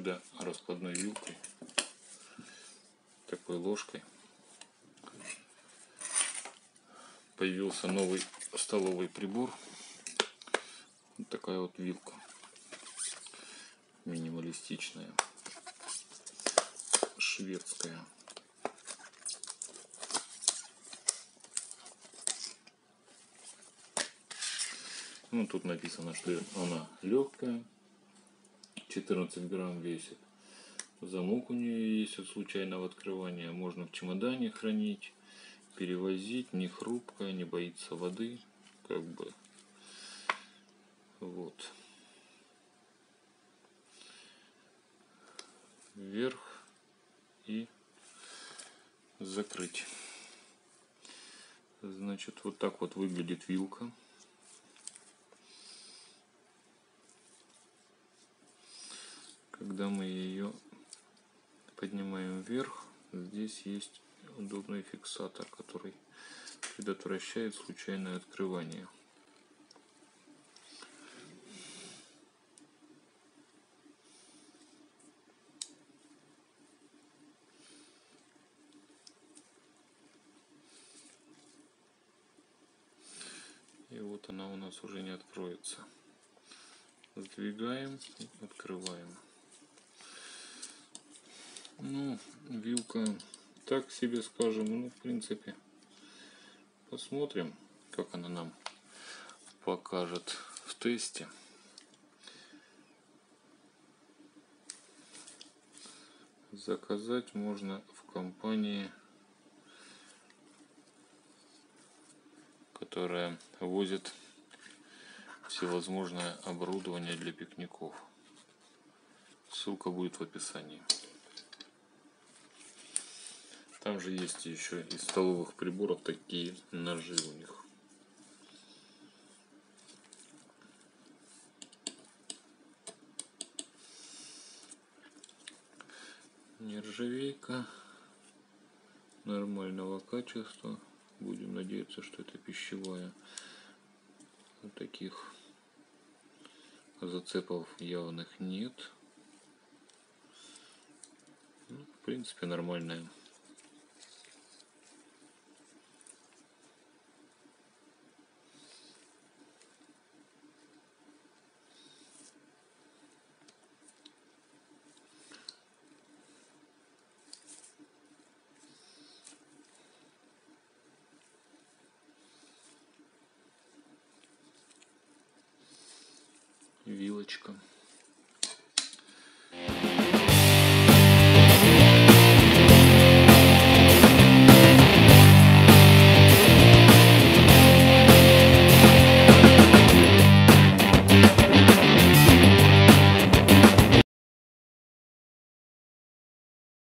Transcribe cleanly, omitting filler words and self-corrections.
сюда раскладной вилкой, такой ложкой. Появился новый столовый прибор. Вот такая вот вилка. Минималистичная. Шведская. Ну, тут написано, что она легкая, 14 грамм весит. Замок у нее есть от случайного открывания. Можно в чемодане хранить, перевозить. Не хрупкая, не боится воды. Как бы. Вот. Вверх и закрыть. Значит, вот так вот выглядит вилка. Когда мы ее поднимаем вверх, здесь есть удобный фиксатор, который предотвращает случайное открывание. И вот она у нас уже не откроется. Сдвигаем и открываем. Ну, вилка так себе, скажем, ну, в принципе, посмотрим, как она нам покажет в тесте. Заказать можно в компании, которая возит всевозможное оборудование для пикников. Ссылка будет в описании. Там же есть еще из столовых приборов такие ножи у них. Нержавейка нормального качества. Будем надеяться, что это пищевая. Вот таких зацепов явных нет. Ну, в принципе, нормальная. Вилочка.